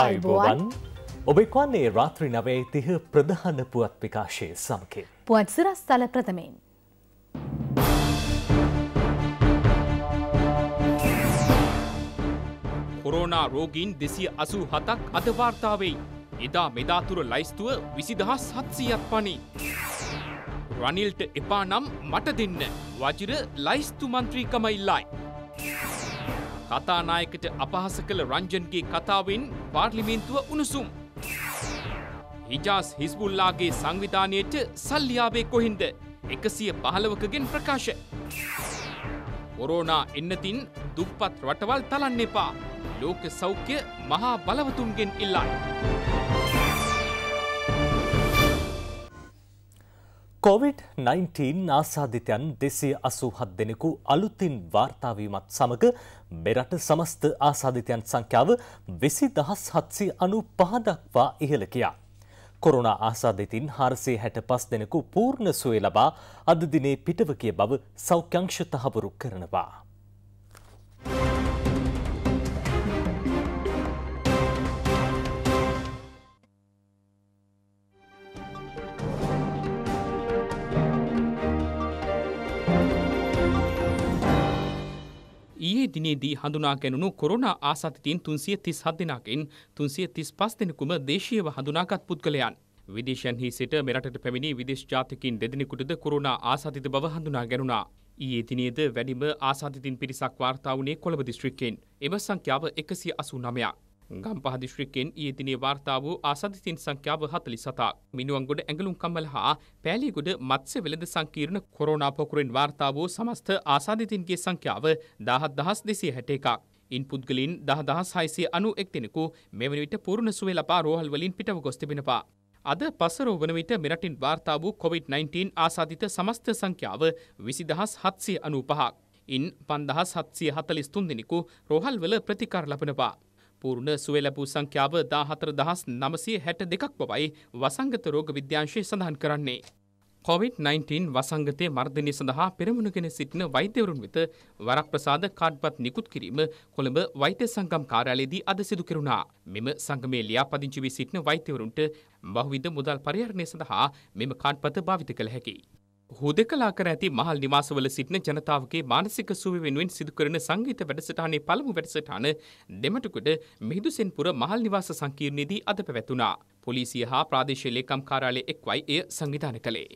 आयुबोवन ओबेक्वाने रात्रि नवे तिह प्रधान पुअत विकाशे समके पुअत सिरस्थल प्रथमेन कोरोना रोगीन 287ක් අද වාර්තා වෙයි එදා මෙදා තුර ලයිස්තුව 20700ක් පණි රනිල්ට එපා නම් මට දෙන්න වජිර ලයිස්තු මන්ත්‍රීකම ඉල්ලයි කතානායකට අපහාස කළ රංජන්ගේ කතාවෙන් පාර්ලිමේන්තුව උණුසුම් හිජාස් හිස්බුල්ලාගේ සංවිධානයේට සල්ලි ආවේ කොහින්ද 115කගෙන් ප්‍රකාශ කොරෝනා එන්නතින් දුප්පත් රටවල් තලන්න එපා ලෝක සෞඛ්‍ය මහා බලවතුන්ගෙන් ඉල්ලයි COVID-19 ආසාදිතයන් 287 දෙනෙකු අලුතින් වාර්තා වීමත් සමග මෙරට සමස්ත ආසාදිතයන් සංඛ්‍යාව 20795 දක්වා ඉහළ ගියා. කොරෝනා ආසාදිතින් 465 දෙනෙකු පූර්ණ සුවය ලබා අද දිනේ පිටව ගිය බව සෞඛ්‍ය අංශ තහවුරු කරනවා. ඊයේ දිනේදී හඳුනා ගැනුණු කොරෝනා ආසාදිතයින් 337 දෙනාගෙන් 335 දෙනෙකුම දේශීයව හඳුනාගත් පුද්ගලයන්. විදේශයන්හි සිට මෙරටට පැමිණි විදේශ ජාතිකයින් දෙදෙනෙකුටද කොරෝනා ආසාදිත බව හඳුනා ගැනුණා. ඊයේ දිනේද වැඩිම ආසාදිතින් පිරිසක් වාර්තා වුණේ කොළඹ දිස්ත්‍රික්කයෙන්. එම සංඛ්‍යාව 189ක්. ගම්පහ දිස්ත්‍රික්කයෙන් ඊයේ දිනේ වාර්තා වූ ආසාදිතින් සංඛ්‍යාව 47ක්. මිනුවන්ගොඩ ඇඟලුම්කම්වල හා පෑලියගොඩ මත්ස්‍ය වෙළඳ සංකීර්ණ කොරෝනා පොකුරෙන් වාර්තා වූ සමස්ත ආසාදිතින්ගේ සංඛ්‍යාව 17261ක්. ඉන් පුද්ගලයන් 10691 දෙනෙකු මෙවැනි විට පූර්ණ සුවය ලබා රෝහල් වලින් පිටව ගොස් තිබෙනවා. අද පසරෝ වන විට මෙරටින් වාර්තා වූ COVID-19 ආසාදිත සමස්ත සංඛ්‍යාව 20795ක්. ඉන් 5743 දෙනෙකු රෝහල් වල ප්‍රතිකාර ලබනවා. पूर्ण सुवेलपू संख्या 14962ක් බවයි වසංගත රෝග විද්‍යාංශය සඳහන් කරන්නේ. COVID-19 වසංගතයේ මර්ධනය සඳහා පෙරමුණගෙන සිටින වෛද්‍යවරුන් වෙත වරප්‍රසාද කාඩ්පත් නිකුත් කිරීම කොළඹ වෛද්‍ය සංගම් කාර්යාලයේදී අද සිදු කෙරුණා. මෙම සංගමේ ලියාපදිංචි වී සිටින වෛද්‍යවරුන්ට බහුවිධ මුදල් පරිහරණය සඳහා මෙම කාඩ්පත භාවිත කළ හැකියි. හුදෙකලා කර ඇති මහල් නිවාසවල සිටින ජනතාවගේ මානසික සුව වෙනුවෙන් සිදු කරන සංගීත වැඩසටහනේ පළමු වැඩසටහන දෙමටුගොඩ මිහිඳුසෙන්පුර මහල් නිවාස සංකීර්ණයේදී අද පැවැතුණා. පොලිසිය හා ප්‍රාදේශීය ලේකම් කාර්යාලය එක්වයි එය සංවිධානය කළේ.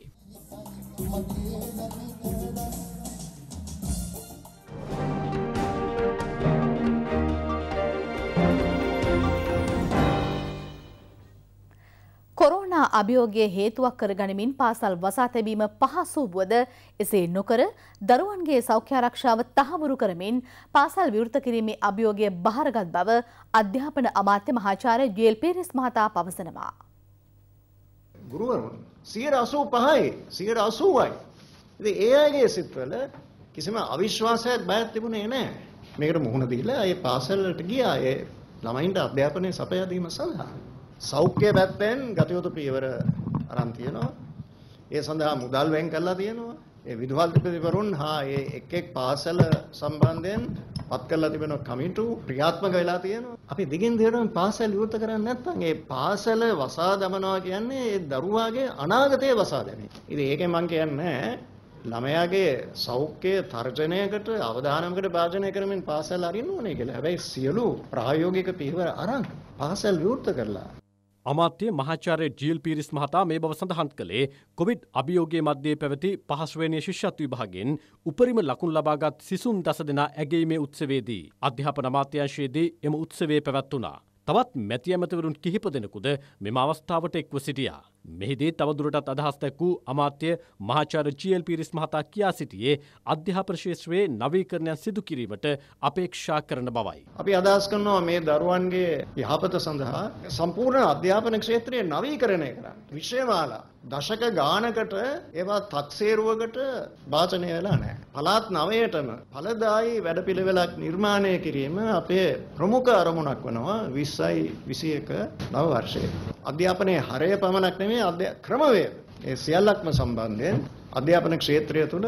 කොරෝනා අභියෝගයේ හේතුවක් කරගනිමින් පාසල් වසා තැබීම පහසු වුවද එසේ නොකර දරුවන්ගේ සෞඛ්‍ය ආරක්ෂාව තහවුරු කරමින් පාසල් විවෘත කිරීමේ අභියෝගය බහරගත් බව අධ්‍යාපන අමාත්‍ය මහාචාර්ය ජීඑල් පීරිස් මහතා පවසනවා. ගුරුවරුන් 85%යි. ඉතින් ඒ අයගේ සිත්වල කිසිම අවිශ්වාසයක් බයක් තිබුණේ නැහැ. මේකට මුහුණ දීලා ඒ පාසල් වලට ගියා ඒ ළමයින්ට අධ්‍යාපනයේ සපයා දීම සඳහා. සෞඛ්‍ය පැත්තෙන් ගතයුතු පියවර ආරම්භ තියෙනවා. ඒ සඳහා මුදල් වෙන් කරලා තියෙනවා. ඒ විදුහල්පතිවරුන් හා ඒ එක් පාසල සම්බන්ධයෙන් පත් කරලා තිබෙන කමිටු ක්‍රියාත්මක වෙලා තියෙනවා. අපි දිගින් දිගටම පාසල් විවෘත කරන්නේ නැත්නම් ඒ පාසල වසා දමනවා කියන්නේ ඒ දරුවාගේ අනාගතය වසා දැමීම. ඉතින් ඒකෙන් මම කියන්නේ ළමයාගේ සෞඛ්‍ය තර්ජනයකට අවධානමකට භාජනය කරමින් පාසල් අරින්න ඕනේ කියලා. හැබැයි සියලු ප්‍රායෝගික පියවර අරන් පාසල් විවෘත කරලා අමාත්‍ය මහාචාර්ය ජීඑල් පීරිස් මහතා මේ බව සඳහන් කළේ කොවිඩ් අභියෝගයේ මැද්දේ පැවති 5 ශ්‍රේණියේ ශිෂ්‍යත්ව විභාගයෙන් උපරිම ලකුණු ලබාගත් සිසුන් 10 දෙනා ඇගීමේ උත්සවයේදී අධ්‍යාපන අමාත්‍යාංශයේදී එම උත්සවය පැවැත්වුණා. තවත් මැති ඇමතිවරුන් කිහිප දෙනෙකුද මෙම අවස්ථාවට එක්ව සිටියා. මෙහිදී තවදුරටත් අදහස් දක්වූ අමාත්‍ය මහාචාර්ය ජීඑල් පීරිස් මහතා කියා සිටියේ අධ්‍යාපන ශාස්ත්‍රයේ නවීකරණයක් සිදු කිරීමට අපේක්ෂා කරන බවයි. අපි අදහස් කරනවා මේ දරුවන්ගේ යහපත සඳහා සම්පූර්ණ අධ්‍යාපන ක්ෂේත්‍රයේ නවීකරණය කරන්න. විශේෂමාලා දශක ගානකට ඒවා තක්සේරුවකට වාචනය වෙලා නැහැ. පළාත් 9ටම ඵලදායි වැඩපිළිවෙලක් නිර්මාණය කිරීම අපේ ප්‍රමුඛ අරමුණක් වෙනවා 2021 නව වර්ෂයේ. අධ්‍යාපනයේ හරය පමණක් නෙමෙයි ක්‍රමවේද ඒ සියල්ලක්ම සම්බන්ධයෙන් අධ්‍යාපන ක්ෂේත්‍රය තුළ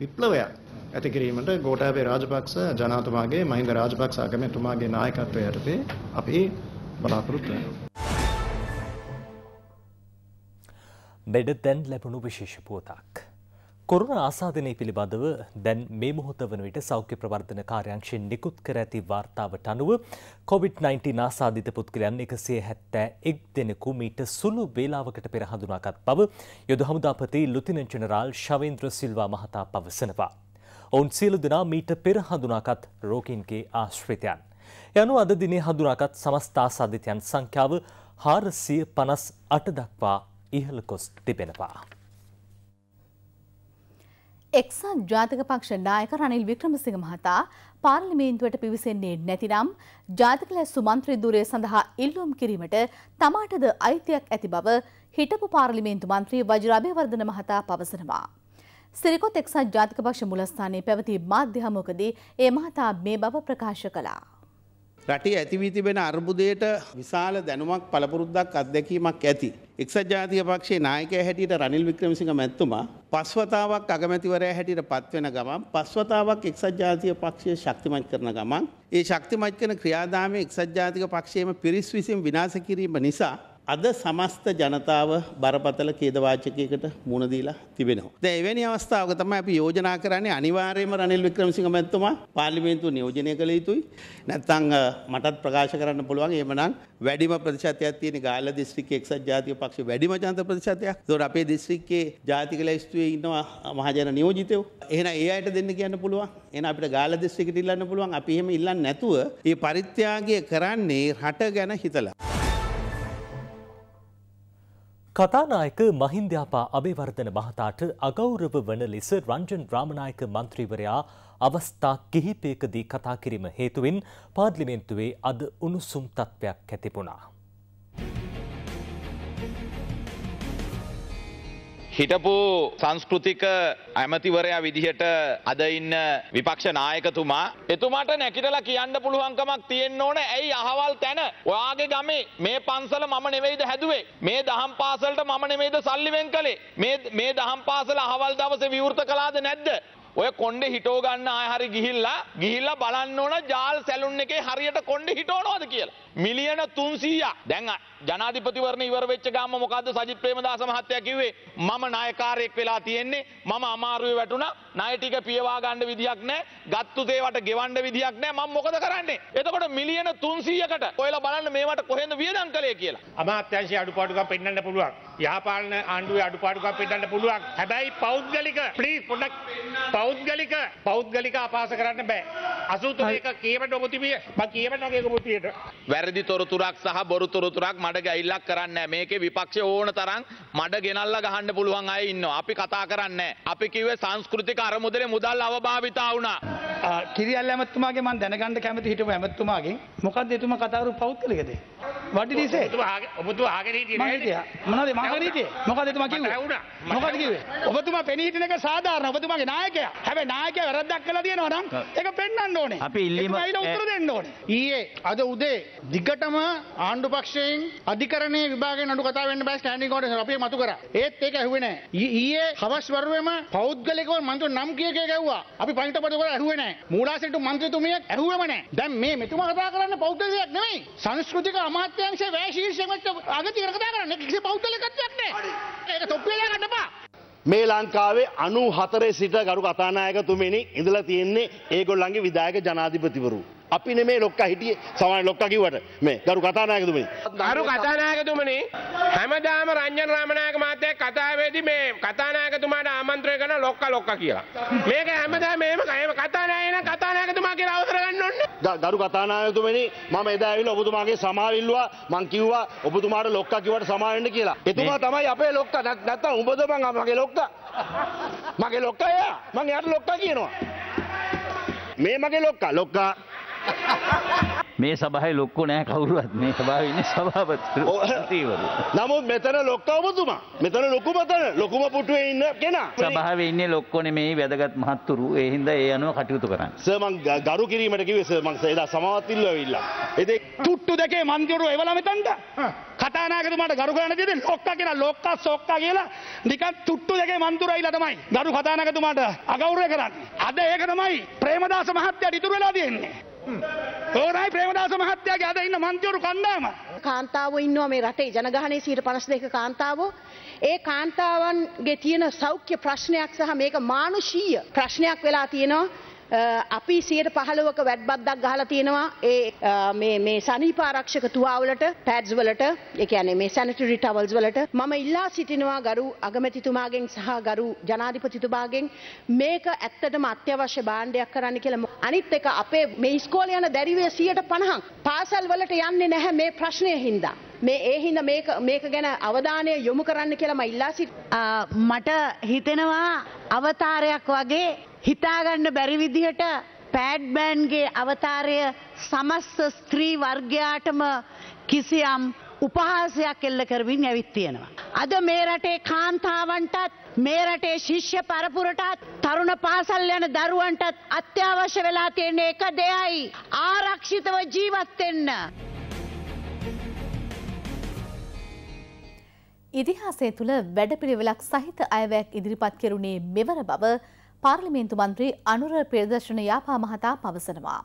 විප්ලවයක් ඇති කිරීමට ගෝඨාභය රාජපක්ෂ ජනාධිපතිතුමාගේ මහින්ද රාජපක්ෂ අගමැතිතුමාගේ නායකත්වය යටතේ අපි बनाकर बेड දැන් ලැබුණු විශේෂ පුවතක් කොරෝනා ආසාදනයේ පිළිබඳව දැන් මේ මොහොත වන විට සෞඛ්‍ය ප්‍රවර්ධන කාර්යාංශයෙන් නිකුත් කර ඇති වාර්තාවට අනුව COVID-19 ආසාදිත පුද්ගලයන් 171 දෙනෙකු මීට සුළු වේලාවකට පෙර හඳුනාගත් බව යොදු හමුදාපති ලුතිනන්ට් ජෙනරාල් ශවේන්ද්‍ර සිල්වා මහතා පවසනවා. ඔවුන් සියලු දෙනා මීට පෙර හඳුනාගත් රෝගීන්ගේ ආශ්‍රිතයන්. යනු අද දිනේ හඳුනාගත් සමස්ත ආසාදිතයන් සංඛ්‍යාව 458 දක්වා ඉහළ ගොස් තිබෙනවා. එක්සත් ජාතික පක්ෂ නායක රනිල් වික්‍රමසිංහ මහතා පාර්ලිමේන්තුවට පිවිසෙන්නේ නැතිනම් ජාතික ලැස්තු මන්ත්‍රී ධුරය සඳහා ඉල්ලුම් කිරීමට තමාටද අයිතියක් ඇති බව හිටපු පාර්ලිමේන්තු මන්ත්‍රී වජිරාභයවර්ධන මහතා පවසනවා. සිරිකොත් එක්සත් ජාතික පක්ෂ මුලස්ථානයේ පැවති මාධ්‍ය හමුවකදී ඒ මහතා මේ බව ප්‍රකාශ කළා. රටේ ඇති වී තිබෙන අර්බුදයට විශාල දැනුමක් පළපුරුද්දක් අත්දැකීමක් ඇති එක්සත් ජාතික පක්ෂයේ නායකයා හැටියට රනිල් වික්‍රමසිංහ මැතිතුමා පස්වතාවක් අගමැතිවරයා හැටියට පත්වෙන ගමන් පස්වතාවක් එක්සත් ජාතික පක්ෂය ශක්තිමත් කරන ගමන් ඒ ශක්තිමත් කරන ක්‍රියාදාමයේ එක්සත් ජාතික පක්ෂයේම පිරිස් විසින් විනාශ කිරීම නිසා අද සමස්ත ජනතාව බරපතල ඛේදවාචකයකට මුහුණ දීලා තිබෙනවා. දැන් එවැනි අවස්ථාවක තමයි අපි යෝජනා කරන්නේ අනිවාර්යයෙන්ම රනිල් වික්‍රමසිංහ මැතිතුමා පාර්ලිමේන්තුව නියෝජනය කළ යුතුයි. නැත්නම් මටත් ප්‍රකාශ කරන්න පුළුවන්. එහෙමනම් වැඩිම ප්‍රතිශතයක් තියෙන ගාල්ල දිස්ත්‍රික්කයේ එක්සත් ජාතික පක්ෂයේ වැඩිම ජනත ප්‍රතිශතයක්. ඒතකොට අපේ දිස්ත්‍රික්කයේ ජාතික ලැයිස්තුවේ ඉන්නවා මහජන නියෝජිතයෝ. එහෙනම් ඒ අයට දෙන්න කියන්න පුළුවන්. එහෙනම් අපිට ගාල්ල දිස්ත්‍රික්කෙට ඉල්ලන්න පුළුවන්. අපි එහෙම ඉල්ලන්නේ නැතුව මේ පරිත්‍යාගය කරන්නේ රට ගැන හිතලා. කතානායක මහින්ද්‍යාපා අබේවර්ධන මහතාට අගෞරව වන ලෙස රංජන් රාමනායක මන්ත්‍රීවරයා අවස්ථා කිහිපයකදී කතා කිරීම හේතුවෙන් පාර්ලිමේන්තුවේ අද උණුසුම් තත්ත්වයක් ඇති වුණා. හිටපු සංස්කෘතික ඇමතිවරයා විදිහට අද ඉන්න විපක්ෂ නායකතුමා එතුමාට නැකිටලා කියන්න පුළුවන්කමක් තියෙන්න ඕන. ඇයි අහවල් තැන ඔයාගේ ගමේ මේ පන්සල මම නෙවෙයිද හැදුවේ? මේ දහම් පාසලට මම නෙවෙයිද සල්ලි වෙන් කළේ? මේ දහම් පාසල අහවල් දවසේ විවෘත කළාද නැද්ද? ඔය කොණ්ඩේ හිටව ගන්න ආය හරි ගිහිල්ලා බලන්න ඕන ජාල් සැලුන් එකේ හරියට කොණ්ඩේ හිටවනවද කියලා. මිලියන 300ක් දැන් ජනාධිපතිවරණ ඉවර වෙච්ච ගාම මොකද්ද සජිත් ප්‍රේමදාස මහත්තයා කිව්වේ? මම නායකාරයෙක් වෙලා තියෙන්නේ, මම අමාරුවේ වැටුණා, ණය ටික පියවා ගන්න විදියක් නැහැ, ගත්තු දේවට ගෙවන්න විදියක් නැහැ, මම මොකද කරන්නේ? එතකොට මිලියන 300කට ඔයලා බලන්න මේවට කොහෙන්ද වියදම් කළේ කියලා. අමාත්‍යාංශයේ අඩුපාඩුකම් පෙන්වන්න පුළුවන්, යහපාලන ආණ්ඩුවේ අඩුපාඩුකම් පෙන්වන්න පුළුවන්. හැබැයි පෞද්ගලික ප්ලීස් පොඩ්ඩක් පෞද්ගලික අපහාස කරන්න බෑ. 83ක කියවන්න ඔබතුමිය මම කියවන්න වගේ ඔබතුමියට වැරදි තොරතුරක් සහ බොරු තොරතුරක් මඩ ගැහිල්ලක් කරන්නේ නැහැ. මේකේ විපක්ෂය ඕන තරම් මඩ ගෙනල්ලා ගහන්න පුළුවන් අය ඉන්නවා. අපි කතා කරන්නේ නැහැ. අපි කිව්වේ සංස්කෘතික අරමුදලේ මුදල් අවභාවිතා වුණා. කිරියල් ඇමතුමාගේ මම දැනගන්න කැමති හිටපු ඇමතුමාගෙන් මොකද්ද එතුමා කතා කරු පෞද්ගලිකද? What did he say? ඔබතුමා ආගෙන හිටියේ නේද? මොනවද මම හිටියේ? මොකද්ද එතුමා කිව්වේ? මොකද්ද කිව්වේ? ඔබතුමා පෙනී හිටින එක සාධාරණ. ඔබතුමාගේ නායකයා. හැබැයි නායකයා වැරද්දක් කළා දිනනවා නම් ඒක පෙන්වන්න ඕනේ. අපි ඉල්ලීම ඒක උත්තර දෙන්න ඕනේ. ඊයේ අද උදේ දිගටම ආණ්ඩු පක්ෂයෙන් අධිකරණයේ විභාගයෙන් නඩු කතා වෙන්න බෑ ස්ටෑන්ඩින් ඕඩර්ස් අපි මතු කරා. ඒත් ඒක ඇහුවේ නෑ. ඊයේ හවස් වරුවේම පෞද්ගලිකව මන්ත්‍රී නම් කීයක ඇහුවා. අපි පණිටපඩ කරලා ඇහුවේ නෑ. මූලාසිටු මන්ත්‍රීතුමියක් ඇහුවම නෑ. දැන් මේ මෙතුමා කතා කරන්නේ පෞද්ගලිකයක් නෙමෙයි. සංස්කෘතික අමාත්‍යාංශයේ වැය ශීර්ෂයෙන් අගතිකර කතා කරන්නේ. කිසි පෞද්ගලිකත්වයක් නෑ. ඒක තොප්පිය දාගන්න බෑ. මේ ලංකාවේ 94 සිට ගරු කතානායකතුමෙනි ඉඳලා තියෙන්නේ ඒගොල්ලන්ගේ විධායක ජනාධිපතිවරු. අපි නෙමේ ලොක්කා හිටියේ සමහර ලොක්කා කිව්වට මේ ගරු කතානායකතුමනි හැමදාම රංජන් රාමනායක මහත්තයා කතාවේදී මේ කතානායකතුමාට ආමන්ත්‍රණය කරන ලොක්කා කියලා. මේක හැමදාම මේම කතානායකතුමා කියලා අවසර ගන්න ඕනේ. ගරු කතානායකතුමනි මම එදා ඇවිල්ලා ඔබතුමාගේ සමාව ඉල්ලුවා. මං කිව්වා ඔබතුමාට ලොක්කා කිව්වට සමාව වෙන්න කියලා. එතුමා තමයි අපේ ලොක්කා. නැත්තම් උඹද මං මගේ ලොක්කා. මගේ ලොක්කා එයා. මං එයාට ලොක්කා කියනවා. මේ මගේ ලොක්කා මේ සභාවේ ලොක්කෝ නෑ කවුරුවත්. මේ සභාවේ ඉන්නේ සභාපතිවරු. නමුත් මෙතන ලොක්කා ඔබතුමා. මෙතන ලොකුම පුටුවේ ඉන්න කෙනා. සභාවේ ඉන්නේ ලොක්කෝ නෙමෙයි වැදගත් මහත්තුරු. ඒ හින්දා ඒ අනුව කටයුතු කරන්නේ. සර් මං ගරු කිරීමට කිව්වේ සර් මං එදා සමාවත් ඉල්ලුවා. ඒකේ තුට්ටු දෙකේ මන්දිරු එවලා මෙතනට. කතානායකතුමාට ගරු කරන්න දෙන්නේ ලොක්කා කෙනා ලොක්කා සොක්කා කියලා නිකන් තුට්ටු දෙකේ මන්දුරයිලා තමයි ගරු කතානායකතුමාට අගෞරවය කරන්නේ. අද ඒක තමයි ප්‍රේමදාස මහත්තයාට ඉතුරු වෙලා තියෙන්නේ. කාන්තාවෝ ඉන්නවා මේ රටේ ජනගහනයේ 152 කාන්තාවෝ ඒ කාන්තාවන්ගේ තියෙන සෞඛ්‍ය ප්‍රශ්නයක් සහ මේක මානුෂීය ප්‍රශ්නයක් වෙලා තියෙනවා අපි 115ක වැට්බද්දක් ගහලා තියෙනවා ඒ මේ සනීප ආරක්ෂක තුවාවලට pads වලට ඒ කියන්නේ මේ sanitary towels වලට මම ඉල්ලා සිටිනවා ගරු අගමැතිතුමාගෙන් සහ ගරු ජනාධිපතිතුමාගෙන් මේක ඇත්තටම අත්‍යවශ්‍ය භාණ්ඩයක් කරන්න කියලා අනිත් එක අපේ මේ ඉස්කෝලේ යන දැරිවේ 150ක් පාසල් වලට යන්නේ නැහැ මේ ප්‍රශ්නය හින්දා මේ ඒ හින්දා මේක ගැන අවධානය යොමු කරන්න කියලා මම ඉල්ලා සිටිනවා මට හිතෙනවා අවතාරයක් වගේ හිතාගන්න බැරි විදිහට පැඩ් බෑන්ගේ අවතාරය සමස්ත ස්ත්‍රී වර්ගයාටම කිසියම් උපහාසයක් එල්ල කරමින් ඇවිත් තියෙනවා. අද මේ රටේ කාන්තාවන්ටත් මේ රටේ ශිෂ්‍ය පරපුරටත් තරුණ පාසල් යන දරුවන්ටත් අත්‍යවශ්‍ය වෙලා තියෙන එක දෙයයි ආරක්ෂිතව ජීවත් වෙන්න. ඉතිහාසය තුල වැඩපිළිවෙලක් සහිත අයවැයක් ඉදිරිපත් කෙරුණේ මෙවර බව පාර්ලිමේන්තු මන්ත්‍රී අනුර ප්‍රදර්ශන යාපා මහතා පවසනවා.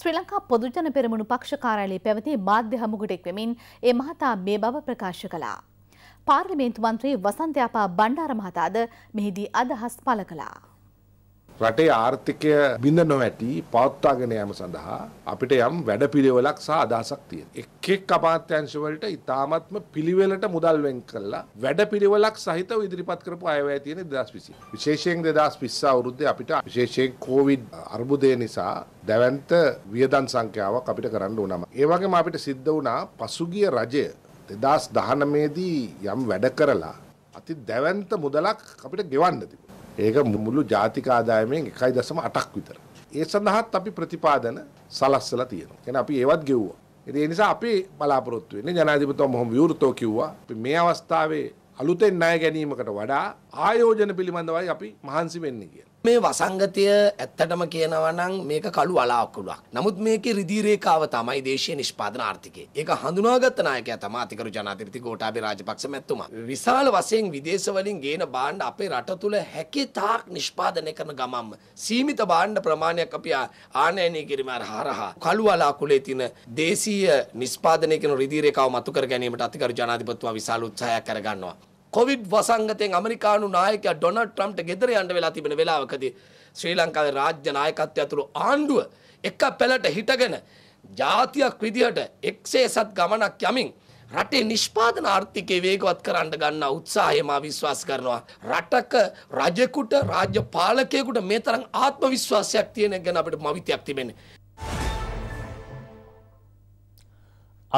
ශ්‍රී ලංකා පොදුජන පෙරමුණු පක්ෂ කාර්යාලයේ පැවති මාධ්‍ය හමුවකට එක් වෙමින් ඒ මහතා මේ බව ප්‍රකාශ කළා. පාර්ලිමේන්තු මන්ත්‍රී වසන්ත යාපා බණ්ඩාර මහතාද මෙහිදී අදහස් පළ කළා. රටේ ආර්ථිකය බිඳ නොවැටි පවත්වාගෙන යාම සඳහා අපිට යම් වැඩපිළිවෙලක් සහ අදහසක් තියෙනවා. එක් එක් අමාත්‍යාංශ වලට ඉතාමත්ම පිළිවෙලට මුදල් වෙන් කරලා වැඩපිළිවෙලක් සහිතව ඉදිරිපත් කරපු අයවැය තියෙන 2020. විශේෂයෙන් 2020 අවුරුද්දේ අපිට විශේෂයෙන් කොවිඩ් අර්බුදය නිසා දැවැන්ත වියදම් සංඛ්‍යාවක් අපිට කරන්න උනම. ඒ වගේම අපිට සිද්ධ වුණා පසුගිය රජය 2019 දී යම් වැඩ කරලා අති දැවැන්ත මුදලක් අපිට ගෙවන්න තිබුණා. ඒක මුළු ජාතික ආදායමෙන් 1.8ක් විතර. ඒ සඳහාත් අපි ප්‍රතිපාදන සලස්සලා තියෙනවා. කියන්නේ අපි ඒවත් ගෙවුවා. ඒ නිසා අපි බලාපොරොත්තු වෙන්නේ ජනාධිපතිතුමා මොහොම විවෘතව කිව්වා අපි මේ අවස්ථාවේ අලුතෙන් ණය ගැනීමකට වඩා ආයෝජන පිළිබඳවයි අපි මහන්සි වෙන්නේ කියලා. මේ වසංගතය ඇත්තටම කියනවා නම් මේක කළු වලාකුළුවක්. නමුත් මේකේ රිදී රේඛාව තමයි දේශීය නිෂ්පාදන ආර්ථිකය. ඒක හඳුනාගත්ත නායකයා තමයි අතිගරු ජනාධිපති ගෝඨාභය රාජපක්ෂ මැතිතුමා. විශාල වශයෙන් විදේශ වලින් ගේන භාණ්ඩ අපේ රට තුල හැකි තාක් නිෂ්පාදනය කරන ගමන්ම සීමිත භාණ්ඩ ප්‍රමාණයක් අපි ආනයනය කිරීම හරහා කළු වලාකුළුවේ තියෙන දේශීය නිෂ්පාදනය කරන රිදී රේඛාව මතු කර ගැනීමට අතිගරු ජනාධිපතිතුමා විශාල උත්සාහයක් අරගන්නවා. කොවිඩ් වසංගතයෙන් අමරිකානු නායකයා ඩොනල්ඩ් ට්‍රම්ප්ට ගෙදර යන්න වෙලා තිබෙන වෙලාවකදී ශ්‍රී ලංකාවේ රාජ්‍ය නායකත්වය ඇතුළු ආණ්ඩුව එක පැලට හිටගෙන ජාතියක් විදිහට එක්සේසත් ගමනක් යමින් රටේ නිෂ්පාදන ආර්ථිකය වේගවත් කරන්න ගන්න උත්සාහය මා විශ්වාස කරනවා. රටක රජෙකුට රාජ්‍ය පාලකයෙකුට මේ තරම් ආත්ම විශ්වාසයක් තියෙන එක ගැන අපිට මවිතයක් තිබෙන්නේ.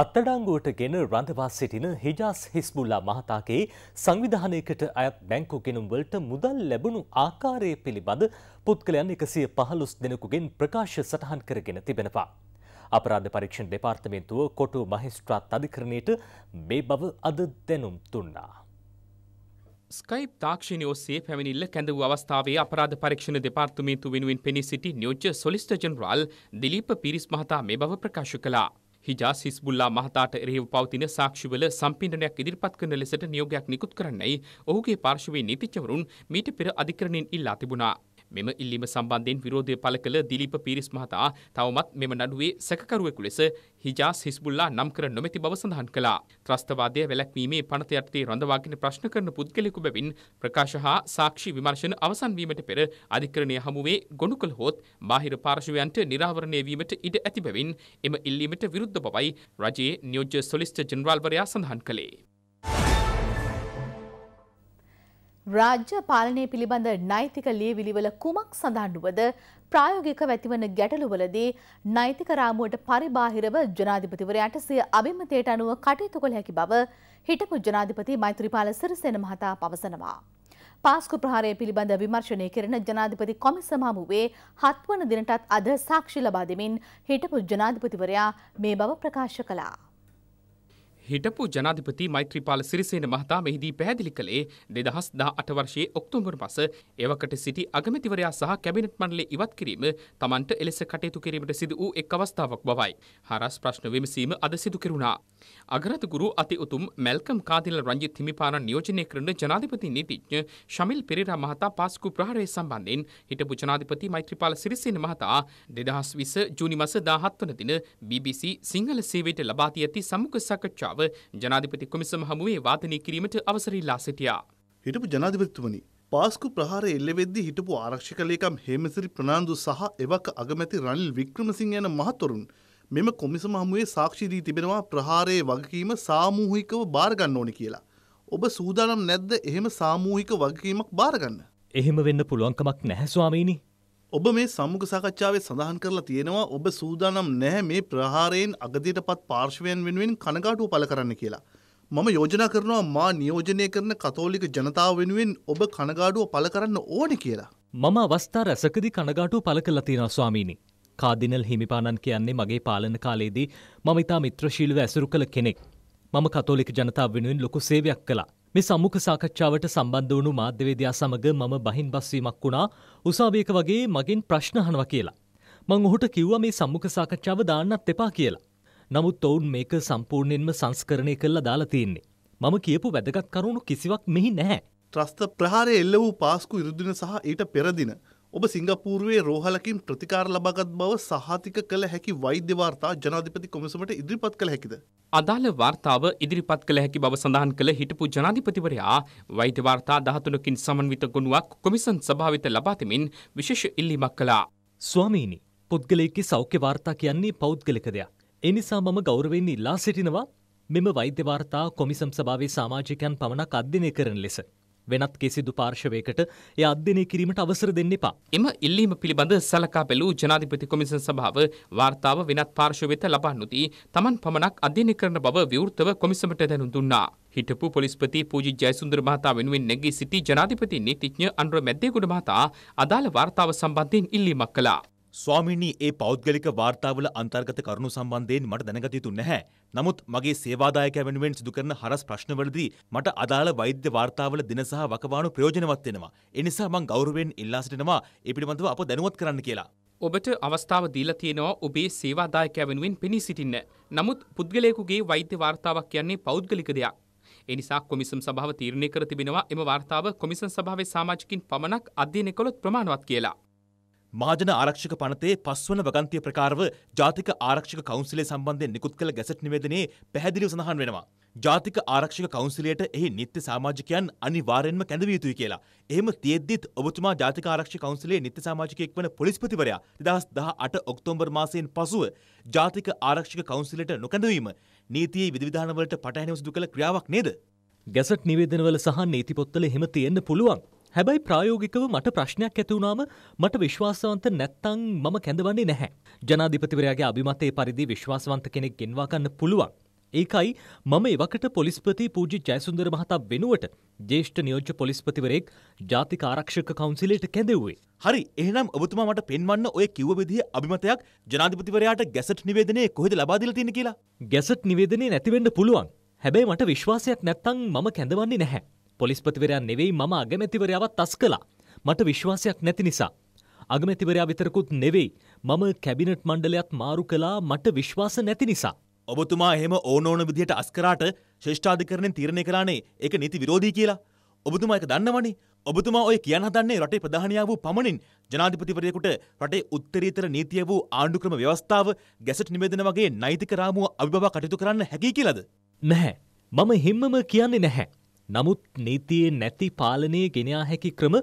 අත්තඩංගුවට ගෙන රඳවා සිටින හිජාස් හිස්බුල්ලා මහතාගේ සංවිධානයකට අයත් බැංකු ගෙනුම් වලට මුදල් ලැබුණු ආකාරය පිළිබඳ පුද්ගලයන් 115 දෙනෙකුගෙන් ප්‍රකාශ සටහන් කරගෙන තිබෙනවා. අපරාධ පරීක්ෂණ දෙපාර්තමේන්තුව කොටුව මහේස්ත්‍රාත් අධිකරණයට මේ බව අද දැනුම් දුන්නා. ස්කයිප් තාක්ෂණය ඔස්සේ පැමිණිල්ල කැඳවූ අවස්ථාවේ අපරාධ පරීක්ෂණ දෙපාර්තමේන්තුව වෙනුවෙන් පෙනී සිටි නියෝජ්‍ය සොලිසිටර් ජෙනරාල් දිලීප පීරිස් මහතා මේ බව ප්‍රකාශ කළා. හිජාස් හිස්බුල්ලා මහතාට එරෙහිව පවතින සාක්ෂිවල සම්පීඩනයක් ඉදිරිපත් කරන ලෙසට නියෝගයක් නිකුත් කරන්නයි ඔහුගේ පාර්ශවයේ නීතිඥවරුන් මීට පෙර අධිකරණයෙන් ඉල්ලා තිබුණා. මෙම ඉල්ලීම සම්බන්ධයෙන් විරෝධය පළ කළ දිලීප පීරිස් මහතා තවමත් මෙම නඩුවේ සැකකරුවෙකු ලෙස හිජාස් හිස්බුල්ලා නම් කර නොමැති බව සඳහන් කළා. ත්‍රස්තවාදය වැළැක්වීමේ පනත යටතේ රඳවාගෙන ප්‍රශ්න කරන පුද්ගලයෙකු බැවින් ප්‍රකාශ හා සාක්ෂි විමර්ශන අවසන් වීමට පෙර අධිකරණය හමුවේ ගොනු කළ හොත් බාහිර පාර්ශවයන්ට නිරාවරණය වීමට ඉඩ ඇති බැවින් එම ඉල්ලීමට විරුද්ධ බවයි රජයේ නියෝජ්‍ය සොලිසිටර් ජෙනරාල්වරයා සඳහන් කළේ. රාජ්‍ය පාලනය පිළිබඳ නෛතික ලියවිලිවල කුමක් සඳහන්වද ප්‍රායෝගික වැතිවන ගැටලුවලදී නෛතික රාමුවට පරිබාහිරව ජනාධිපතිවරයාට සිය අභිමතයට අනුව කටයුතු කළ හැකි බව හිටපු ජනාධිපති මෛත්‍රීපාල සිරිසේන මහතා පවසනවා. පාස්කු ප්‍රහාරය පිළිබඳ විමර්ශනය කෙරෙන ජනාධිපති කොමිසම හමුවේ 7 වන දිනටත් අද සාක්ෂි ලබා දෙමින් හිටපු ජනාධිපතිවරයා මේ බව ප්‍රකාශ කළා. හිටපු ජනාධිපති මෛත්‍රීපාල සිරිසේන මහතා මෙහිදී පැහැදිලි කළේ 2018 වර්ෂයේ ඔක්තෝබර් මාස එවකට සිටි අගමැතිවරයා සහ කැබිනට් මණ්ඩලය ඉවත් කිරීම තමන්ට එලෙස කටයුතු කිරීමට සිදු වූ එක් අවස්ථාවක් බවයි. හරස් ප්‍රශ්න විමසීම අද සිදු කෙරුණා. අගරාජගුරු අති උතුම් මැල්කම් කාදිල රංජිත් හිමිපාණන් නියෝජනය කරන ජනාධිපති නීතිඥ ශමිල් පෙරේරා මහතා පාස්කු ප්‍රහාරය සම්බන්ධයෙන් හිටපු ජනාධිපති මෛත්‍රීපාල සිරිසේන මහතා 2020 ජූනි මාස 17 වන දින BBC සිංහල සේවයට ලබා දී ඇති සමුඛ සාකච්ඡා ජනාධිපති කොමිසම හමුවේ වාදනය කිරීමට අවසර ඉල්ලා සිටියා. හිටපු ජනාධිපතිතුමනි, පාස්කු ප්‍රහාරය එල්ලෙද්දී හිටපු ආරක්ෂක ලේකම් හේමසිරි ප්‍රනාන්දු සහ එවක අගමැති රනිල් වික්‍රමසිංහ යන මහතුරුන් මෙම කොමිසම හමුවේ සාක්ෂි දී තිබෙනවා ප්‍රහාරයේ වගකීම සාමූහිකව බාර ගන්න ඕනේ කියලා. ඔබ සූදානම් නැද්ද එහෙම සාමූහික වගකීමක් බාර ගන්න? එහෙම වෙන්න පුළුවන්කමක් නැහැ ස්වාමීනි. ඔබ මේ සම්මුඛ සාකච්ඡාවේ සඳහන් කරලා තියෙනවා ඔබ සූදානම් නැහැ මේ ප්‍රහාරයෙන් අගතියටපත් පාර්ශවයන් වෙනුවෙන් කනගාටුව පළ කරන්න කියලා. මම යෝජනා කරනවා මා නියෝජනය කරන කතෝලික ජනතාව වෙනුවෙන් ඔබ කනගාටුව පළ කරන්න ඕනේ කියලා. මම අවස්ථා රැසකදී කනගාටුව පළ කළා තියෙනවා ස්වාමීනි. කාදිනල් හිමිපාණන් කියන්නේ මගේ පාලන කාලයේදී මම ඉතා මිත්‍රශීලීව ඇසුරු කළ කෙනෙක්. මම කතෝලික ජනතාව වෙනුවෙන් ලොකු සේවයක් කළා. මේ සම්මුඛ සාකච්ඡාවට සම්බන්ධ වුණු මාධ්‍යවේදියා සමග මම බහින්බස් වීමක් වුණා උසාවියක වගේ මගෙන් ප්‍රශ්න අහනවා කියලා. මම ඔහුට කිව්වා මේ සම්මුඛ සාකච්ඡාව දාන්නත් එපා කියලා. නමුත් ඔවුන් මේක සම්පූර්ණයෙන්ම සංස්කරණය කරලා දාලා තියෙන්නේ. මම කියපු වැදගත් කරුණු කිසිවක් මෙහි නැහැ. ත්‍රස්ත ප්‍රහාරයේ එල්ල වූ පාස්කු ඉරුදින සහ ඊට පෙර දින ඔබ සිංගප්පූරුවේ රෝහලකින් ප්‍රතිකාර ලබාගත් බව සහතික කළ හැකි වෛද්‍ය වාර්තා ජනාධිපති කොමිසමට ඉදිරිපත් කළ හැකිද? අදාළ වාර්තාව ඉදිරිපත් කළ හැකි බව සඳහන් කළ හිටපු ජනාධිපතිවරයා වෛද්‍ය වාර්තා 13කින් සමන්විත ගුණාංක කොමිසම් සභාවිත ලබා දෙමින් විශේෂ ඉල්ලීමක් කළා. ස්වාමීනි, පුද්ගලයෙකුගේ සෞඛ්‍ය වාර්තා කියන්නේ පෞද්ගලික දෙයක්. ඒ නිසා මම ගෞරවයෙන් ඉල්ලා සිටිනවා මෙම වෛද්‍ය වාර්තා කොමිසම් සභාවේ සමාජිකයන් පමණක් අධ්‍යයනය කරන ලෙස. වෙනත් කිසිදු පාර්ශවයකට එය අධ්‍යයනය කිරීමට අවසර දෙන්න එපා. එම ඉල්ලීම පිළිබඳ සලකා බැලූ ජනාධිපති කොමිසම් සභාව වාර්තාව වෙනත් පාර්ශව වෙත ලබා නොදී තමන් පමණක් අධ්‍යයනය කරන බව විවෘතව කොමිසමට දැනුම් දුන්නා. හිටපු පොලිස්පති පූජි ජයසුන්දර මහතා වෙනුවෙන් නැගී සිටි ජනාධිපති නීතිඥ අනුර මැද්දේගොඩ මහතා අදාළ වාර්තාව සම්බන්ධයෙන් ඉල්ලීමක් කළා. ස්වාමීනි, ඒ පෞද්ගලික වාර්තාවල අන්තර්ගත කරුණු සම්බන්ධයෙන් මට දැනගත යුතු නැහැ. නමුත් මගේ සේවාදායකයා වෙනුවෙන් සිදු කරන හරස් ප්‍රශ්නවලදී මට අදාළ වෛද්‍ය වාර්තාවල දින සහ වකවාණු ප්‍රයෝජනවත් වෙනවා. ඒ නිසා මම ගෞරවයෙන් ඉල්ලා සිටිනවා ඒ පිළිබඳව අප දැනුවත් කරන්න කියලා. ඔබට අවස්ථාව දීලා තියෙනවා ඔබේ සේවාදායකයා වෙනුවෙන් පෙනී සිටින්න. නමුත් පුද්ගලයෙකුගේ වෛද්‍ය වාර්තාවක් කියන්නේ පෞද්ගලික දෙයක්. ඒ නිසා කොමිසම් සභාව තීරණය කර තිබෙනවා එම වාර්තාව කොමිසම් සභාවේ සමාජිකින් පමණක් අධ්‍යයනය කළොත් ප්‍රමාණවත් කියලා. මහජන ආරක්ෂක පනතේ 5 වන වගන්තිය ප්‍රකාරව ජාතික ආරක්ෂක කවුන්සිලය සම්බන්ධයෙන් නිකුත් කළ ගැසට් නිවේදනයේ පැහැදිලිව සඳහන් වෙනවා. ජාතික ආරක්ෂක කවුන්සිලයට එහි නිත්‍ය සමාජිකයන් අනිවාර්යෙන්ම කැඳවිය යුතුයි කියලා. එහෙම තියෙද්දිත් ඔබතුමා ජාතික ආරක්ෂක කවුන්සිලයේ නිත්‍ය සමාජිකයෙක් වන පොලිස්පතිවරයා 2018 ඔක්තෝබර් මාසයෙන් පසුව ජාතික ආරක්ෂක කවුන්සිලයට නොකැඳවීම නීතියේ විධිවිධාන වලට පටහැනිව සිදු කළ ක්‍රියාවක් නේද? ගැසට් නිවේදනවල සහ නීති පොත්වල එහෙම තියෙන්න පුළුවන්. හැබැයි ප්‍රායෝගිකව මට ප්‍රශ්නයක් ඇති වුණාම මට විශ්වාසවන්ත නැත්තම් මම කැඳවන්නේ නැහැ. ජනාධිපතිවරයාගේ අභිමතයේ පරිදි විශ්වාසවන්ත කෙනෙක් ගෙන්වා ගන්න පුළුවන්. ඒකයි මම එවකට පොලිස්පති පූජ්‍ය ජයසුන්දර මහතා වෙනුවට ජ්‍යෙෂ්ඨ නියෝජ්‍ය පොලිස්පතිවරයෙක් ජාතික ආරක්ෂක කවුන්සිලයට කැඳෙව්වේ. හරි, එහෙනම් ඔබතුමා මට පෙන්වන්න ඔය කිව්ව විදිහේ අභිමතයක් ජනාධිපතිවරයාට ගැසට් නිවේදනයේ කොහෙද ලබා දීලා තියෙන්නේ කියලා? ගැසට් නිවේදනයේ නැති වෙන්න පුළුවන්. හැබැයි මට විශ්වාසයක් නැත්තම් මම කැඳවන්නේ නැහැ. පොලිස්පතිවරයා නෙවෙයි මම අගමැතිවරයාවත් තස් කළා. මට විශ්වාසයක් නැති නිසා. අගමැතිවරයා විතරකුත් නෙවෙයි මම කැබිනට් මණ්ඩලයත් මාරු කළා මට විශ්වාස නැති නිසා. ඔබතුමා එහෙම ඕනෝන විදිහට අස්කරාට ශ්‍රේෂ්ඨාධිකරණයෙන් තීරණය කළානේ ඒක නීති විරෝධී කියලා. ඔබතුමා ඒක දන්නවනේ. ඔබතුමා ඔය කියන්න හදන්නේ රටේ ප්‍රධානියා වූ පමණින් ජනාධිපතිවරයෙකුට රටේ උත්තරීතර නීතිය වූ ආණ්ඩුක්‍රම ව්‍යවස්ථාව ගැසට් නිවේදන වගේ නෛතික රාමුව අභිබවා කටයුතු කරන්න හැකියි කියලාද? නැහැ. මම හිම්මම කියන්නේ නැහැ. නමුත් නීතියේ නැති පාලනයේ ගෙනයා හැකි ක්‍රම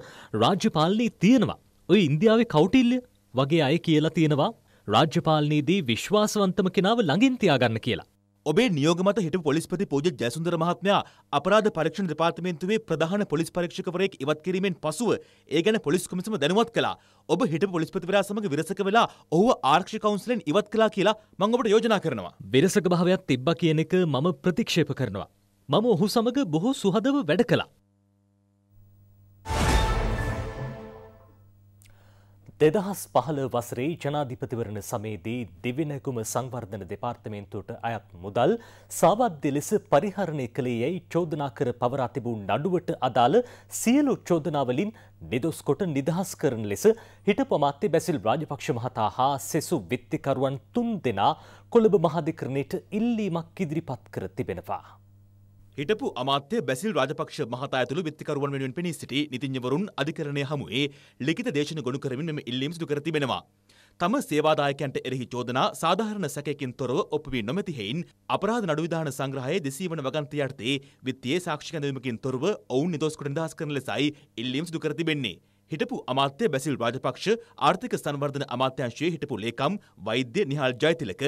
රාජ්‍ය පාලනයේ තියෙනවා. ඔය ඉන්දියාවේ කෞටිල්‍ය වගේ අය කියලා තියෙනවා රාජ්‍ය පාලනයේදී විශ්වාසවන්තම කෙනාව ළඟින් තියාගන්න කියලා. ඔබේ නියෝග මත හිටපු පොලිස්පති පූජ්‍ය ජයසුන්දර මහත්මයා අපරාධ පරීක්ෂණ දෙපාර්තමේන්තුවේ ප්‍රධාන පොලිස් පරීක්ෂකවරයෙක් ඉවත් කිරීමෙන් පසුව ඒ ගැන පොලිස් කොමිසම දැනුවත් කළා. ඔබ හිටපු පොලිස්පතිවරයා සමග විරසක වෙලා ඔහුව ආරක්ෂක කවුන්සිලෙන් ඉවත් කළා කියලා මම ඔබට යෝජනා කරනවා. විරසක භාවයක් තිබ්බා කියන එක මම ප්‍රතික්ෂේප කරනවා. මම ඔහු සමග බොහෝ සුහදව වැඩ කළා. 2015 වසරේ ජනාධිපතිවරණ සමයේදී දිවිනැගුම සංවර්ධන දෙපාර්තමේන්තුවට අයත් මුදල් සාවද්‍ය ලෙස පරිහරණය කළේයි චෝදනා කර පවරා තිබූ නඩුවට අදාළ සියලු චෝදනාවලින් නිදොස් කොට නිදහස් කරන ලෙස හිටපු අමාත්‍ය බැසිල් රාජපක්ෂ මහතා හා සෙසු විත්තිකරුවන් 3 දෙනා කොළඹ මහාධිකරණයට ඉල්ලීමක් ඉදිරිපත් කර තිබෙනවා. හිටපු අමාත්‍ය බැසිල් රාජපක්ෂ මහතා ඇතුළු විත්තිකරුවන් වෙනුවෙන් පෙනී සිටි නීතිඥවරුන් අධිකරණය හමුවේ ලිඛිත දේශන ගොනු කරමින් මෙම ඉල්ලීම් සිදු කර තිබෙනවා. තම සේවාදායකයන්ට එරෙහි චෝදනා සාධාරණ සැකයකින් තොරව ඔප්පුවී නොමැති හේයින් අපරාධ නඩු විධාන සංග්‍රහයේ 200 වන වගන්තිය යටතේ විත්තියේ සාක්ෂි කැඳවීමකින් තොරව ඔවුන් නිදොස් කොට නිදහස් කරන ලෙසයි ඉල්ලීම් සිදු කර තිබෙන්නේ. හිටපු අමාත්‍ය බැසිල් රාජපක්ෂ ආර්ථික සංවර්ධන අමාත්‍යාංශයේ හිටපු ලේකම් වෛද්‍ය නිහාල් ජයතිලක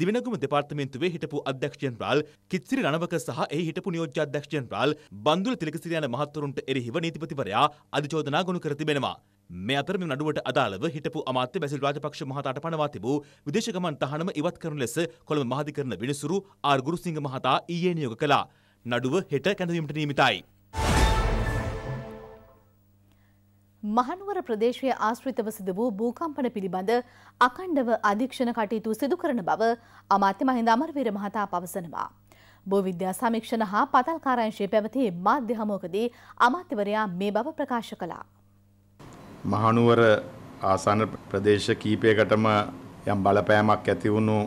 දිවිනැගුම දෙපාර්තමේන්තුවේ හිටපු අධ්‍යක්ෂ ජෙනරාල් කිත්සිරි රණවක සහ එහි හිටපු නියෝජ්‍ය අධ්‍යක්ෂ ජෙනරාල් බන්දුල තිලකසිරි යන මහත්වරුන්ට එරෙහිව නීතිපතිවරයා අධිචෝදනා ගොනු කර තිබෙනවා. මේ අතර මෙම නඩුවට අදාළව හිටපු අමාත්‍ය බැසිල් රාජපක්ෂ මහතාට පනවා තිබූ විදේශ ගමන් තහනම ඉවත් කරන ලෙස කොළඹ මහාධිකරණ විනිසුරු ආර් ගුරුසිංහ මහතා ඊයේ නියෝග කළා. නඩුව හෙට කැඳවීමට නියමිතයි. महानुवर प्रदेश आश्रितव सिदू भूकंपन पिलिबंद अखंडव अधीक्षण कटयू सिदुकरण बव अमात्य महिंद अमरवीर महता पवसनवा भू विद्या समीक्षण पातालकारांशे पेवती माध्यमोकदी अमात्यवर्या मे बव प्रकाश कला महानुवर आसान प्रदेश कीपेकटम यम बलपयमक यतिवुनु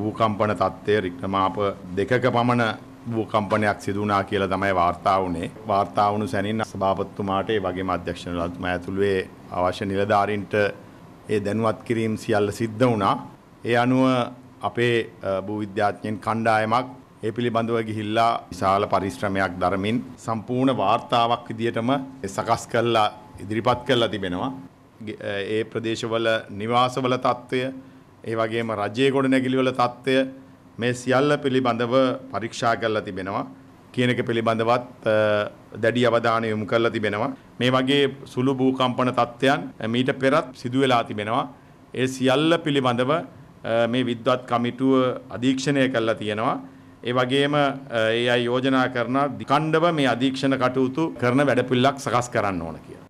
भूकंपन तत्ते रिक्तमाप देखक पमन भूकंपනයක් සිදු වුණා කියලා තමයි වාර්තා වුණේ. වාර්තා වුණු සැනින් සභාපතිතුමාට ඒ වගේම අධ්‍යක්ෂණතුමා ඇතුළුවේ අවශ්‍ය නිලධාරීන්ට ඒ දැනුවත් කිරීම සියල්ල සිද්ධ වුණා. ඒ අනුව අපේ භූවිද්‍යාඥයන් කණ්ඩායමක් ඒ පිළිබඳව ගිහිල්ලා විශාල පරිශ්‍රමයක් දරමින් සම්පූර්ණ වාර්තාවක් විදියටම සකස් කරලා ඉදිරිපත් කරලා තිබෙනවා. ඒ ප්‍රදේශවල නිවාසවල තත්ත්වය, ඒ වගේම රජයේ ගොඩනැගිලිවල තත්ත්වය මේ සියල්ල පිළිබඳව පරීක්ෂා කරලා තිබෙනවා. කියන එක පිළිබඳවත් දැඩි අවධානය යොමු කරලා තිබෙනවා. මේ වගේ සුළු භූකම්පන තත්ත්වයන් මීට පෙරත් සිදු වෙලා තිබෙනවා. ඒ සියල්ල පිළිබඳව මේ විද්වත් කමිටුව අධීක්ෂණය කරලා තියෙනවා. ඒ වගේම ඒ අය යෝජනා කරන දිකණ්ඩව මේ අධීක්ෂණ කටයුතු කරන වැඩපිළිවෙලක් සකස් කරන්න ඕන කියලා.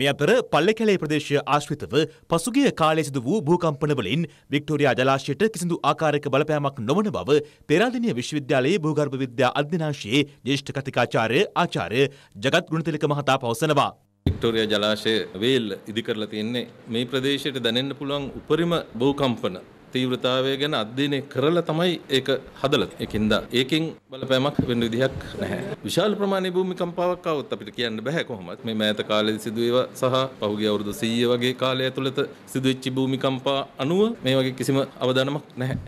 මේ අතර පල්ලෙකැලේ ප්‍රදේශය ආශ්‍රිතව පසුගිය කාලයේ සිදු වූ භූකම්පනවලින් වික්ටෝරියා ජලාශයට කිසිදු ආකාරයක බලපෑමක් නොවන බව පෙරාදෙණිය විශ්වවිද්‍යාලයේ භූගර්භ විද්‍යා අධ්‍යනාංශයේ ජ්‍යෙෂ්ඨ කතිකාචාර්ය ආචාර්ය ජගත් ගුණතිලක මහතා පවසනවා. වික්ටෝරියා ජලාශය වේල් ඉදි කරලා තින්නේ මේ ප්‍රදේශයට දැනෙන්න පුළුවන් උපරිම භූකම්පන තීව්‍රතාවය ගැන අධ්‍යයනය කරලා තමයි ඒක හදලා තියෙන්නේ. ඒකින්ද ඒකෙන් බලපෑමක් වෙන විදිහක් නැහැ. විශාල ප්‍රමාණයේ භූමි කම්පාවක් આવොත් අපිට කියන්න බෑ කොහොමවත්. මේ මෑත කාලේදී සිදුවේවා සහ පහුගිය අවුරුදු 100 වගේ කාලය ඇතුළත සිදුවෙච්ච භූමි කම්පා 90 මේ වගේ කිසිම අවදානමක් නැහැ.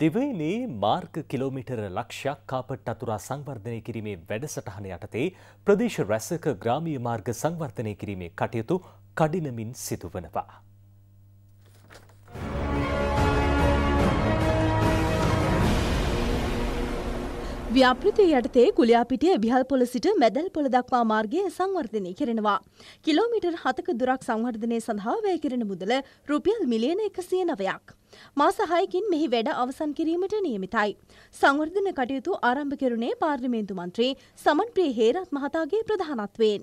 දිවයිනේ මාර්ග කිලෝමීටර ලක්ෂයක් කාපට් අතුරා සංවර්ධනය කිරීමේ වැඩසටහන යටතේ ප්‍රදේශ රැසක ග්‍රාමීය මාර්ග සංවර්ධනය කිරීමේ කටයුතු කඩිනමින් සිදුවනවා. ව්‍යාපෘතිය යටතේ කුලියාපිටිය විහල් පොළ සිට මැදල් පොළ දක්වා මාර්ගය සංවර්ධනය කරනවා. කිලෝමීටර් 7ක දුරක් සංවර්ධනය සඳහා වැය කරන මුදල රුපියල් මිලියන 109ක්. මාස 6කින් මෙහි වැඩ අවසන් කිරීමට නියමිතයි. සංවර්ධන කටයුතු ආරම්භ කෙරුණේ පාර්ලිමේන්තු මන්ත්‍රී සමන්ප්‍රිය හේරත් මහතාගේ ප්‍රධානත්වයෙන්.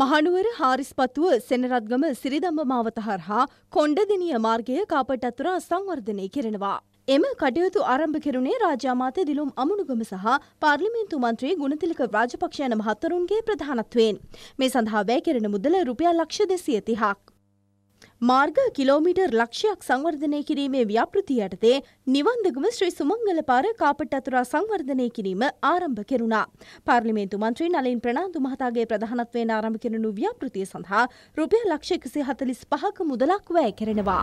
මහනුවර හාරිස්පත්තුව සෙනරත්ගම සිරිදම්ම මාවත හරහා කොණ්ඩදිනිය මාර්ගය කාපට් අතුරා සංවර්ධනය කරනවා. එම කටයුතු ආරම්භ කෙරුණේ රාජ්‍යාමාත්‍ය දිලුම් අමුණුගම සහ පාර්ලිමේන්තු මන්ත්‍රී ගුණතිලක රාජපක්ෂ යන මහත්වරුන්ගේ ප්‍රධානත්වයෙන් මේ සඳහා වැය කෙරෙන මුදල රුපියල් ලක්ෂ 230ක්. මාර්ග කිලෝමීටර් ලක්ෂයක් සංවර්ධනය කිරීමේ ව්‍යාපෘතිය යටතේ නිවන්දගම ශ්‍රී සුමංගල පාර කාපට් අතුරා සංවර්ධනය කිරීම ආරම්භ කෙරුණා. පාර්ලිමේන්තු මන්ත්‍රී නලින් ප්‍රනාන්දු මහතාගේ ප්‍රධානත්වයෙන් ආරම්භ කෙරුණු ව්‍යාපෘතිය සඳහා රුපියල් ලක්ෂ 145ක මුදලක් වැය කරනවා.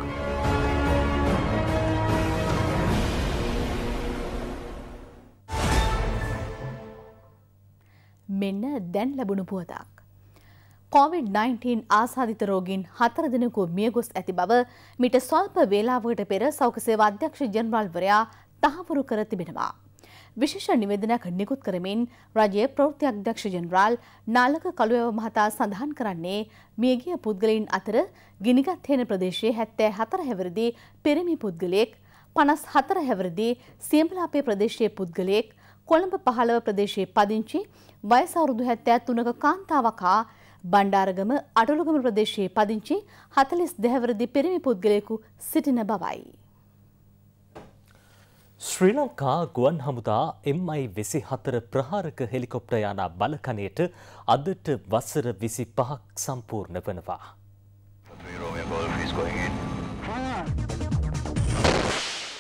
මෙන්න දැන් ලැබුණු පුවතක්. COVID-19 ආසාධිත රෝගීන් 4 දිනකෝ මියගොස් ඇති බව මිට ස්වල්ප වේලාවකට පෙර සෞඛ්‍ය සේවා අධ්‍යක්ෂ ජෙනරාල්වරයා තහවුරු කර තිබෙනවා. විශේෂ නිවේදනයක් නිකුත් කරමින් රජයේ ප්‍රවෘත්ති අධ්‍යක්ෂ ජෙනරාල් නාලක කළුවැව මහතා සඳහන් කරන්නේ මියගිය පුද්ගලයන් අතර ගිනිගත් හේන ප්‍රදේශයේ 74 හැවිරිදී පිරිමි පුද්ගලයෙක්, 54 හැවිරිදී සියඹලාපේ ප්‍රදේශයේ පුද්ගලයෙක්, කොළඹ 15 ප්‍රදේශයේ පදිංචි වයස අවුරුදු 73ක කාන්තාවක් හා බණ්ඩාරගම අටලුගම ප්‍රදේශයේ පදිංචි 42 වරදි පිරිමි පුද්ගලයෙකු සිටින බවයි. ශ්‍රී ලංකා ගුවන් හමුදා MI-24 ප්‍රහාරක හෙලිකොප්ටර් යානා බලකණයට අදට වසර 25ක් සම්පූර්ණ වෙනවා.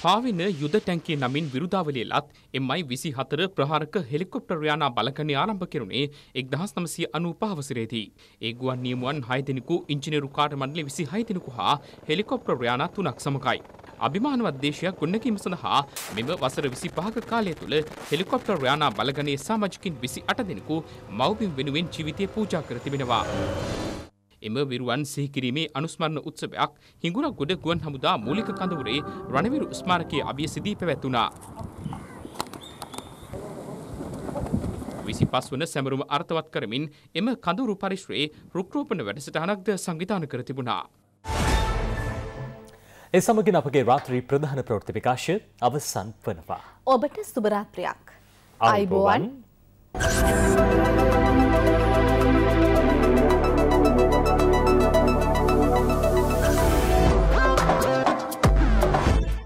පාවින යුද ටැංකිය නමින් විරුදාවලිය ලත් MI-24 ප්‍රහාරක හෙලිකොප්ටර් යානා බලකණේ ආරම්භ කෙරුණේ 1995 වසරේදී. ඒ ගුවන් නියමුවන් 6 දෙනෙකු, ඉංජිනේරු කාර්ය මණ්ඩල 26 දෙනෙකු හා හෙලිකොප්ටර් යානා 3ක් සමගයි. අභිමානවත් දේශයක් ගොඩනැගීම සඳහා මෙම වසර 25ක කාලය තුළ හෙලිකොප්ටර් යානා බලකණේ සමාජිකින් 28 දෙනෙකු මව්පියන් වෙනුවෙන් ජීවිතය පූජා කර තිබෙනවා. එම විරුවන් සිහිකිරීමේ අනුස්මරණ උත්සවයක් හිඟුරක්ගොඩ ගුවන් හමුදා මූලික කඳවුරේ රණවිරු ස්මාරකයේ අභියසිදී පැවැත්වුණා. 25 වන සැමරුම අර්ථවත් කරමින් එම කඳවුරු පරිශ්‍රයේ රුක්රෝපණ වැඩසටහනක්ද සංවිධාන කර තිබුණා. ඒ සමගින් අපගේ රාත්‍රී ප්‍රධාන ප්‍රවෘත්ති විකාශය අවසන් වනවා. ඔබට සුබ රාත්‍රියක්. ආයුබෝවන්.